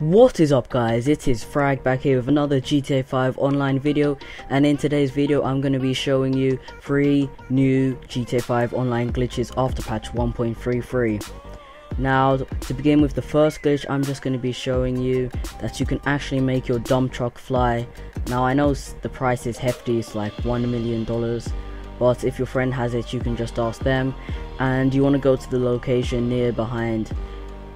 What is up, guys? It is Frag back here with another GTA 5 online video, and in today's video I'm going to be showing you 3 new GTA 5 online glitches after patch 1.33. Now, to begin with the first glitch, I'm just going to be showing you that you can actually make your dump truck fly. Now, I know the price is hefty, it's like $1 million, but if your friend has it, you can just ask them. And you want to go to the location near behind,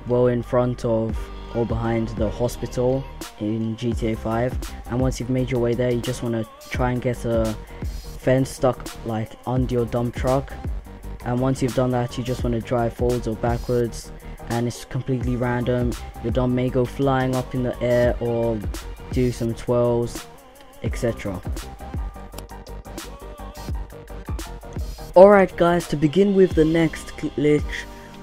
well, in front of or behind the hospital in GTA 5, and once you've made your way there, you just want to try and get a fence stuck like under your dump truck, and once you've done that, you just want to drive forwards or backwards, and it's completely random. Your dump may go flying up in the air or do some twirls, etc. Alright guys, to begin with the next glitch,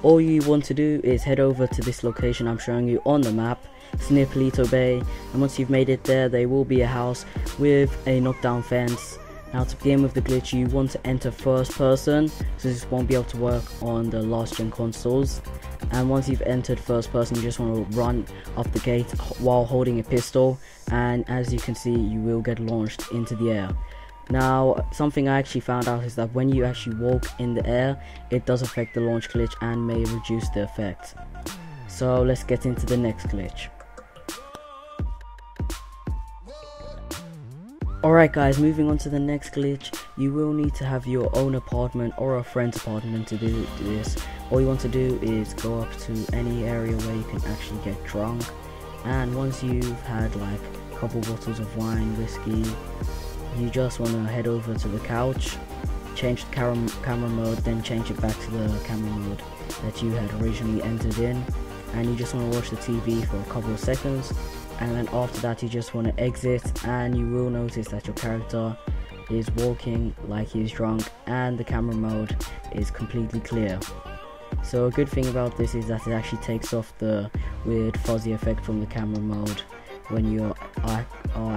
all you want to do is head over to this location I'm showing you on the map. It's near Polito Bay, and once you've made it there, there will be a house with a knockdown fence. Now, to begin with the glitch, you want to enter first person, so this won't be able to work on the last gen consoles. And once you've entered first person, you just want to run up the gate while holding a pistol, and as you can see, you will get launched into the air. Now, something I actually found out is that when you actually walk in the air, it does affect the launch glitch and may reduce the effect. So let's get into the next glitch. Alright guys, moving on to the next glitch, you will need to have your own apartment or a friend's apartment to do this. All you want to do is go up to any area where you can actually get drunk, and once you've had like a couple bottles of wine, whiskey, you just want to head over to the couch, change the camera mode, then change it back to the camera mode that you had originally entered in, and you just want to watch the TV for a couple of seconds, and then after that you just want to exit, and you will notice that your character is walking like he's drunk and the camera mode is completely clear. So a good thing about this is that it actually takes off the weird fuzzy effect from the camera mode when you are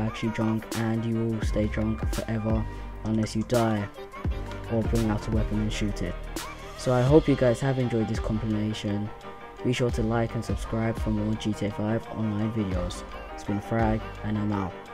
actually drunk, and you will stay drunk forever unless you die or bring out a weapon and shoot it. So I hope you guys have enjoyed this compilation. Be sure to like and subscribe for more GTA 5 online videos. It's been Frag, and I'm out.